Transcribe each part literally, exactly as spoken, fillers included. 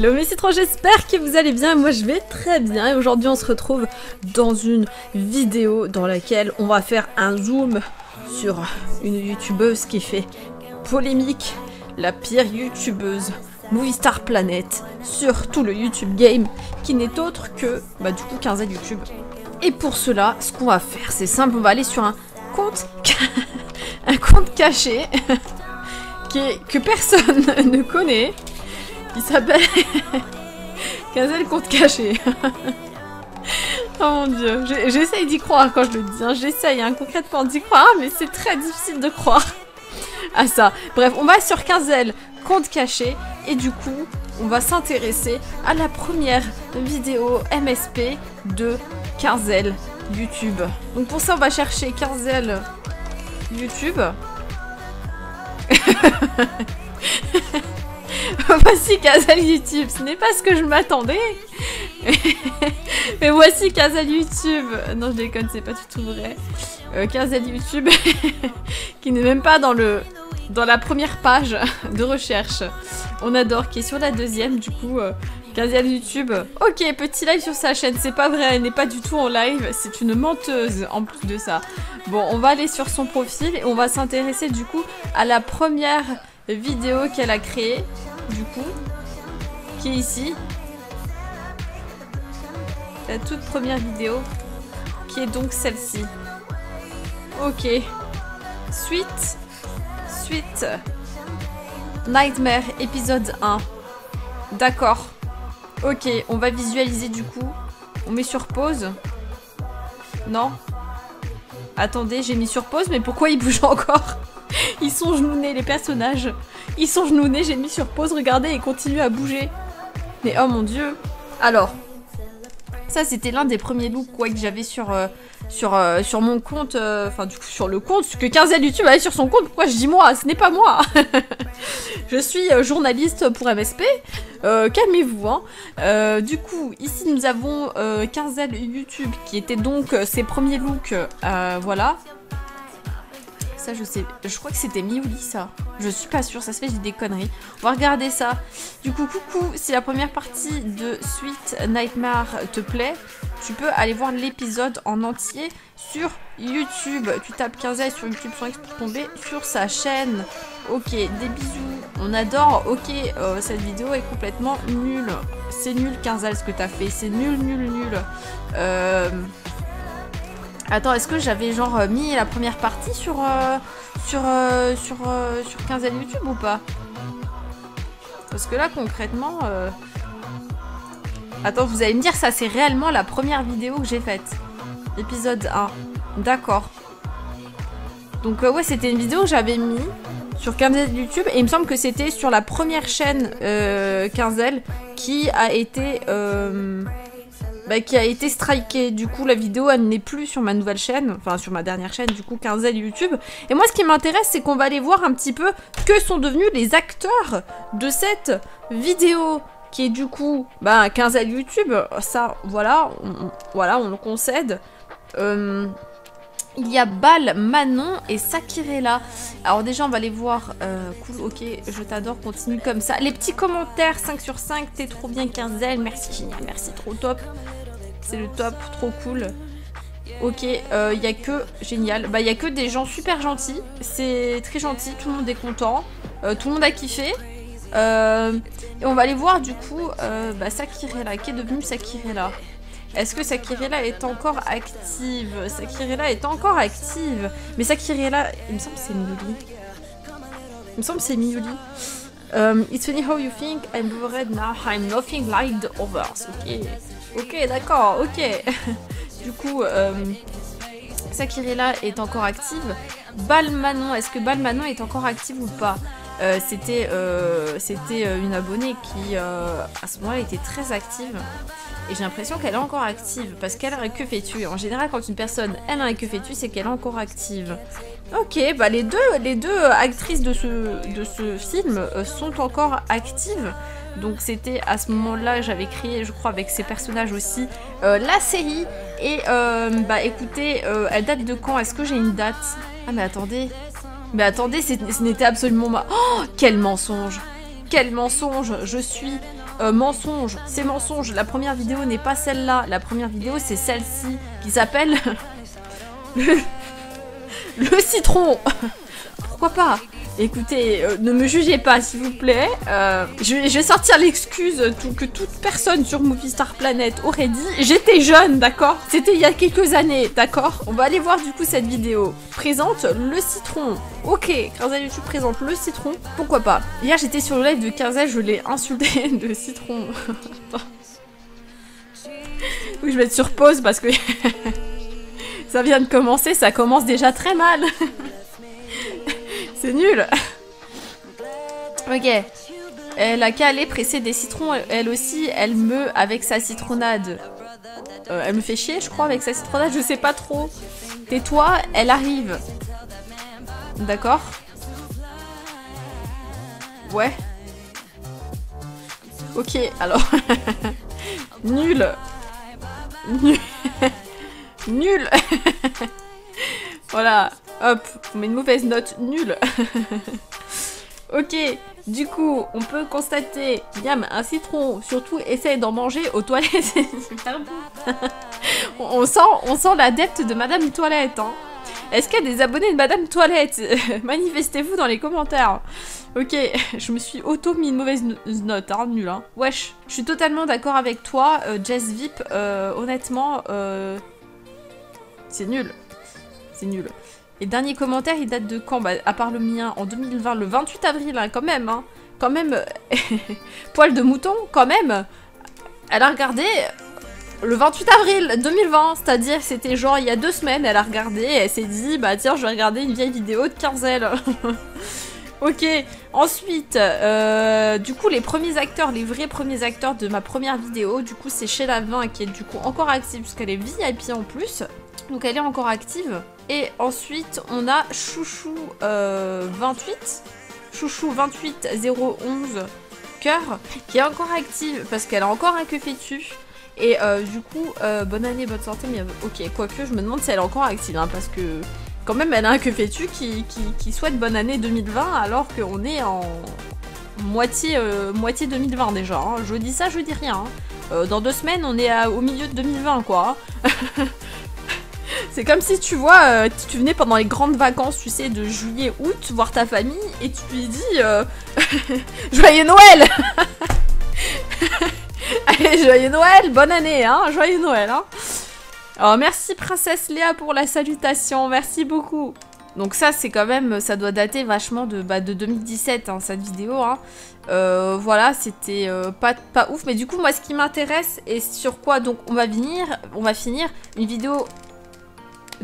Hello mes citrons, j'espère que vous allez bien, moi je vais très bien et aujourd'hui on se retrouve dans une vidéo dans laquelle on va faire un zoom sur une youtubeuse qui fait polémique, la pire youtubeuse Movie Star Planet sur tout le YouTube game qui n'est autre que bah du coup Kinza YouTube. Et pour cela, ce qu'on va faire c'est simple, on va aller sur un compte, un compte caché que personne ne connaît. Il s'appelle Gachazel compte caché. Oh mon dieu, j'essaye d'y croire quand je le dis, hein. J'essaye hein, concrètement d'y croire, mais c'est très difficile de croire à ça. Bref, on va sur Gachazel compte caché et du coup, on va s'intéresser à la première vidéo M S P de Quinzel YouTube. Donc pour ça, on va chercher Quinzel YouTube. Voici Gachazel YouTube, ce n'est pas ce que je m'attendais. Mais voici Gachazel YouTube. Non, je déconne, c'est pas du tout vrai. Euh, Gachazel YouTube qui n'est même pas dans le dans la première page de recherche. On adore, qui est sur la deuxième du coup. Euh, Gachazel YouTube. Ok, petit live sur sa chaîne, c'est pas vrai, elle n'est pas du tout en live, c'est une menteuse en plus de ça. Bon, on va aller sur son profil et on va s'intéresser du coup à la première vidéo qu'elle a créée. Du coup, qui est ici, la toute première vidéo, qui est donc celle-ci. Ok. Sweet, Sweet Nightmare épisode un. D'accord. Ok, on va visualiser du coup. On met sur pause. Non. Attendez, j'ai mis sur pause, mais pourquoi il bouge encore? Ils sont genounés, les personnages. Ils sont genounés, j'ai mis sur pause, regardez, et continuent à bouger. Mais oh mon dieu. Alors, ça c'était l'un des premiers looks quoi, que j'avais sur, euh, sur, euh, sur mon compte, enfin euh, du coup sur le compte, que Gachazel YouTube avait sur son compte, pourquoi je dis moi? Ce n'est pas moi. Je suis euh, journaliste pour M S P, euh, calmez-vous. Hein. Euh, du coup, ici nous avons euh, Gachazel YouTube qui était donc euh, ses premiers looks, euh, voilà. Ça, je sais, je crois que c'était Miouli ça. Je suis pas sûre, ça se fait, j'ai des conneries. On va regarder ça. Du coup, coucou, si la première partie de Sweet Nightmare te plaît, tu peux aller voir l'épisode en entier sur YouTube. Tu tapes Gachazel sur YouTube sans X pour tomber sur sa chaîne. Ok, des bisous, on adore. Ok, euh, cette vidéo est complètement nulle. C'est nul Gachazel ce que t'as fait, c'est nul, nul, nul. Euh... Attends, est-ce que j'avais genre mis la première partie sur euh, sur euh, sur euh, sur Gachazel YouTube ou pas? Parce que là concrètement, euh... attends, vous allez me dire ça c'est réellement la première vidéo que j'ai faite, épisode un, d'accord. Donc euh, ouais, c'était une vidéo que j'avais mis sur Gachazel YouTube et il me semble que c'était sur la première chaîne euh, Gachazel qui a été euh... Bah, qui a été strikée, du coup la vidéo elle n'est plus sur ma nouvelle chaîne, enfin sur ma dernière chaîne du coup Gachazel YouTube. Et moi ce qui m'intéresse c'est qu'on va aller voir un petit peu que sont devenus les acteurs de cette vidéo qui est du coup bah Gachazel YouTube, ça voilà, on, voilà on le concède. Euh, il y a Bal, Manon et Sakirella. Alors déjà on va aller voir, euh, cool, ok, je t'adore, continue comme ça. Les petits commentaires, cinq sur cinq, t'es trop bien Gachazel, merci génial, merci trop top. C'est le top, trop cool. Ok, il euh, n'y a que... Génial. Bah, il n'y a que des gens super gentils. C'est très gentil, tout le monde est content. Euh, tout le monde a kiffé. Euh, et on va aller voir, du coup, euh, bah, Sakirella. Qu'est devenue Sakirella? Est-ce que Sakirella est encore active? Sakirella est encore active. Mais Sakirella... Il me semble que c'est Miouli. Il me semble que c'est Miouli. Um, it's funny how you think I'm bored now, I'm nothing like the others. Ok. Ok, d'accord, ok. Du coup, euh, Sakirella est encore active. Bal Manon, est-ce que Bal Manon est encore active ou pas? euh, C'était euh, une abonnée qui, euh, à ce moment-là, était très active. Et j'ai l'impression qu'elle est encore active, parce qu'elle a un queue fétu. En général, quand une personne elle a un queue fétu, c'est qu'elle est encore active. Ok, bah les deux, les deux actrices de ce, de ce film sont encore actives. Donc c'était à ce moment-là, j'avais créé, je crois, avec ces personnages aussi, euh, la série. Et euh, bah écoutez, euh, elle date de quand? Est-ce que j'ai une date? Ah mais attendez, mais attendez, ce n'était absolument pas... Oh, quel mensonge! Quel mensonge! Je suis euh, mensonge, c'est mensonge, la première vidéo n'est pas celle-là, la première vidéo c'est celle-ci, qui s'appelle... le... le citron. Pourquoi pas? Écoutez, euh, ne me jugez pas, s'il vous plaît. Euh, je, je vais sortir l'excuse tout, que toute personne sur Movie Star Planet aurait dit. J'étais jeune, d'accord? C'était il y a quelques années, d'accord? On va aller voir du coup cette vidéo. Présente le citron. Ok, Kinza YouTube présente le citron. Pourquoi pas? Hier, j'étais sur le live de Kinza, je l'ai insulté de citron. Oui, je vais être sur pause parce que ça vient de commencer, ça commence déjà très mal. C'est nul. Ok. Elle a qu'à aller presser des citrons. Elle aussi, elle meut avec sa citronnade. Euh, elle me fait chier, je crois, avec sa citronnade. Je sais pas trop. Tais-toi, elle arrive. D'accord. Ouais. Ok, alors. Nul. Nul. Nul. Voilà. Hop, on met une mauvaise note nulle. Ok, du coup, on peut constater, yam, un citron, surtout essaye d'en manger aux toilettes, c'est super bon. on, sent, on sent l'adepte de Madame Toilette, hein. Est-ce qu'il y a des abonnés de Madame Toilette? Manifestez-vous dans les commentaires. Ok, je me suis auto-mis une mauvaise note, hein, nul, hein. Wesh, je suis totalement d'accord avec toi, euh, Jess Vip, euh, honnêtement, euh, c'est nul. C'est nul. Et dernier commentaire, il date de quand? Bah, à part le mien, en deux mille vingt, le vingt-huit avril, hein, quand même, hein. Quand même, poil de mouton, quand même. Elle a regardé le vingt-huit avril deux mille vingt, c'est-à-dire c'était genre il y a deux semaines, elle a regardé et elle s'est dit, bah tiens, je vais regarder une vieille vidéo de Quinzel. Ok, ensuite, euh, du coup, les premiers acteurs, les vrais premiers acteurs de ma première vidéo, du coup, c'est chez Lavin qui est du coup encore active, puisqu'elle est V I P en plus. Donc elle est encore active. Et ensuite, on a Chouchou euh, vingt-huit, Chouchou vingt-huit zéro onze Cœur, qui est encore active parce qu'elle a encore un queue fétu. Et euh, du coup, euh, bonne année, bonne santé, mais ok, quoique je me demande si elle est encore active, hein, parce que quand même, elle a un queue fétu qui, qui, qui souhaite bonne année deux mille vingt alors qu'on est en moitié, euh, moitié deux mille vingt déjà. Hein. Je dis ça, je dis rien. Hein. Euh, dans deux semaines, on est à, au milieu de deux mille vingt, quoi. C'est comme si tu vois, euh, tu venais pendant les grandes vacances, tu sais, de juillet, août, voir ta famille et tu lui dis euh, joyeux Noël. Allez, joyeux Noël, bonne année, hein, joyeux Noël, hein. Alors merci Princesse Léa pour la salutation, merci beaucoup. Donc ça c'est quand même, ça doit dater vachement de, bah, de deux mille dix-sept, hein, cette vidéo, hein. Euh, voilà, c'était euh, pas, pas ouf, mais du coup moi ce qui m'intéresse et sur quoi donc on va venir, on va finir une vidéo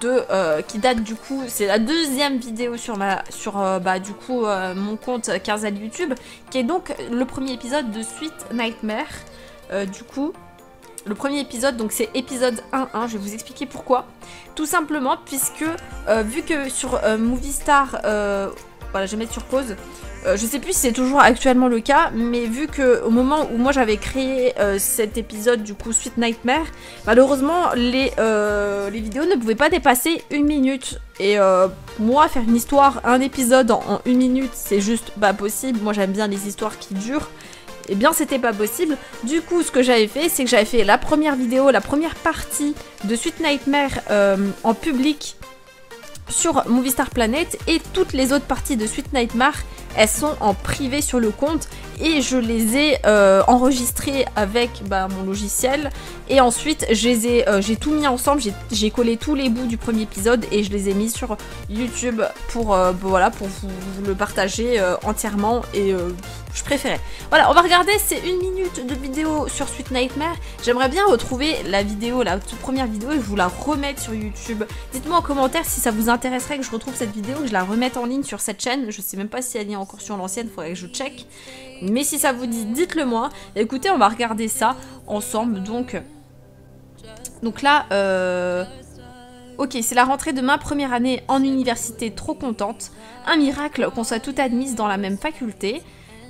de euh, qui date du coup, c'est la deuxième vidéo sur ma sur euh, bah du coup euh, mon compte Gachazel YouTube, qui est donc le premier épisode de Sweet Nightmare. Euh, du coup, le premier épisode, donc c'est épisode un, hein, je vais vous expliquer pourquoi. Tout simplement puisque euh, vu que sur euh, Movie Star, euh, voilà, je vais mettre sur pause. Euh, je sais plus si c'est toujours actuellement le cas, mais vu que au moment où moi j'avais créé euh, cet épisode du coup Sweet Nightmare, malheureusement les, euh, les vidéos ne pouvaient pas dépasser une minute. Et euh, moi faire une histoire, un épisode en, en une minute, c'est juste pas possible. Moi j'aime bien les histoires qui durent. Et eh bien c'était pas possible. Du coup ce que j'avais fait, c'est que j'avais fait la première vidéo, la première partie de Sweet Nightmare euh, en public sur Movie Star Planet, et toutes les autres parties de Sweet Nightmare elles sont en privé sur le compte et je les ai euh, enregistrées avec bah, mon logiciel, et ensuite j'ai euh, tout mis ensemble, j'ai collé tous les bouts du premier épisode et je les ai mis sur YouTube pour, euh, bah, voilà, pour vous, vous le partager euh, entièrement, et euh, je préférais. Voilà, on va regarder, c'est une minute de vidéo sur Sweet Nightmare. J'aimerais bien retrouver la vidéo, la toute première vidéo, et vous la remettre sur YouTube. Dites-moi en commentaire si ça vous intéresserait que je retrouve cette vidéo, que je la remette en ligne sur cette chaîne. Je sais même pas si elle est encore sur l'ancienne, faudrait que je check. Mais si ça vous dit, dites-le moi. Et écoutez, on va regarder ça ensemble. Donc, donc là, euh... ok, c'est la rentrée de ma première année en université, trop contente. Un miracle qu'on soit toutes admises dans la même faculté.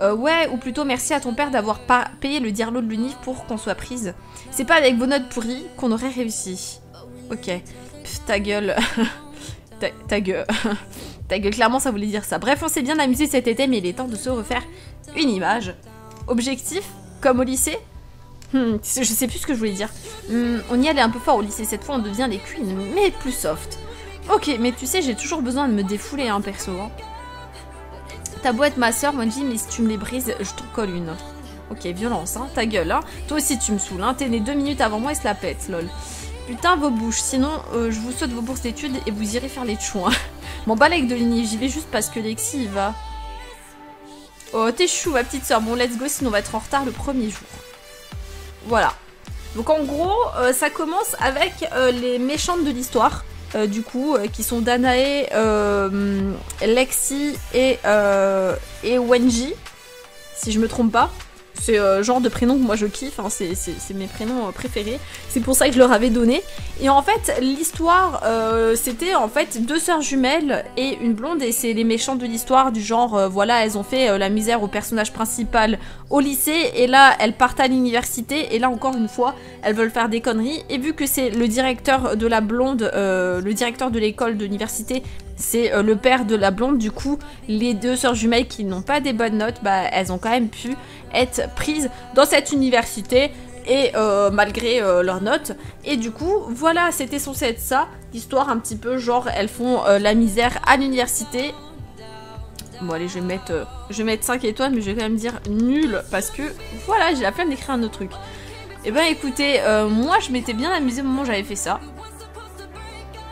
Euh, ouais, ou plutôt merci à ton père d'avoir pas payé le dirlo de l'unif pour qu'on soit prise. C'est pas avec vos notes pourries qu'on aurait réussi. Ok. Pff, ta gueule. ta, ta gueule. Ta gueule, clairement ça voulait dire ça. Bref, on s'est bien amusé cet été, mais il est temps de se refaire une image. Objectif, Comme au lycée ? Hmm, je sais plus ce que je voulais dire. Hmm, on y allait un peu fort au lycée, cette fois on devient les queens, mais plus soft. Ok, mais tu sais, j'ai toujours besoin de me défouler, hein, perso. Hein. T'as beau être ma soeur, Wendy, mais si tu me les brises, je t'en colle une. Ok, violence, hein, ta gueule, hein. Toi aussi tu me saoules, hein, t'es né deux minutes avant moi et se la pète, lol. Putain, vos bouches, sinon euh, je vous saute vos bourses d'études et vous irez faire les chouins. M'en bats avec de l'ini, j'y vais juste parce que Lexi il va. Oh, t'es chou, ma petite soeur, bon, let's go, sinon on va être en retard le premier jour. Voilà. Donc en gros, euh, ça commence avec euh, les méchantes de l'histoire, euh, du coup, euh, qui sont Danae, euh, Lexi et, euh, et Wenji, si je me trompe pas. C'est le euh, genre de prénom que moi je kiffe, hein, c'est mes prénoms euh, préférés, c'est pour ça que je leur avais donné. Et en fait, l'histoire, euh, c'était en fait deux sœurs jumelles et une blonde, et c'est les méchantes de l'histoire du genre, euh, voilà, elles ont fait euh, la misère au personnage principal au lycée, et là, elles partent à l'université, et là encore une fois, elles veulent faire des conneries, et vu que c'est le directeur de la blonde, euh, le directeur de l'école de l'université, c'est euh, le père de la blonde, du coup, les deux sœurs jumelles qui n'ont pas des bonnes notes, bah, elles ont quand même pu être prises dans cette université, et euh, malgré euh, leurs notes. Et du coup, voilà, c'était censé être ça, l'histoire un petit peu, genre, elles font euh, la misère à l'université. Bon, allez, je vais mettre, euh, je vais mettre cinq étoiles, mais je vais quand même dire nul, parce que, voilà, j'ai la flemme d'écrire un autre truc. Et ben, écoutez, euh, moi, je m'étais bien amusée au moment où j'avais fait ça.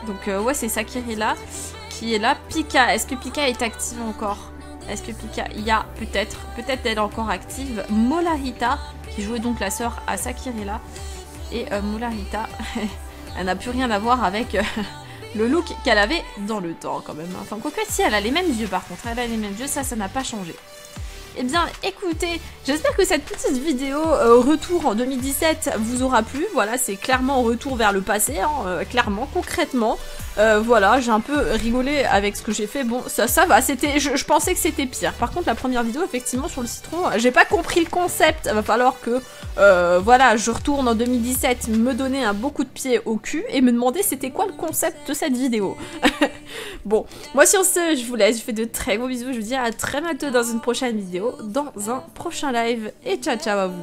Donc, euh, ouais, c'est Sakiri là. Qui est là, Pika, est-ce que Pika est active encore? Est-ce que Pika, il y a peut-être, peut-être elle est encore active. Molarita, qui jouait donc la sœur à Sakirila. Et euh, Molarita, elle n'a plus rien à voir avec euh, le look qu'elle avait dans le temps quand même. Enfin, quoique si, elle a les mêmes yeux par contre, elle a les mêmes yeux, ça, ça n'a pas changé. Eh bien, écoutez, j'espère que cette petite vidéo euh, retour en deux mille dix-sept vous aura plu. Voilà, c'est clairement retour vers le passé, hein, euh, clairement, concrètement. Euh, voilà, j'ai un peu rigolé avec ce que j'ai fait. Bon, ça, ça va, c'était, je, je pensais que c'était pire. Par contre, la première vidéo, effectivement, sur le citron, j'ai pas compris le concept. Il va falloir que, euh, voilà, je retourne en deux mille dix-sept, me donner un beau coup de pied au cul et me demander c'était quoi le concept de cette vidéo. Bon, moi sur ce, je vous laisse, je fais de très gros bisous, je vous dis à très bientôt dans une prochaine vidéo, dans un prochain live, et ciao ciao à vous.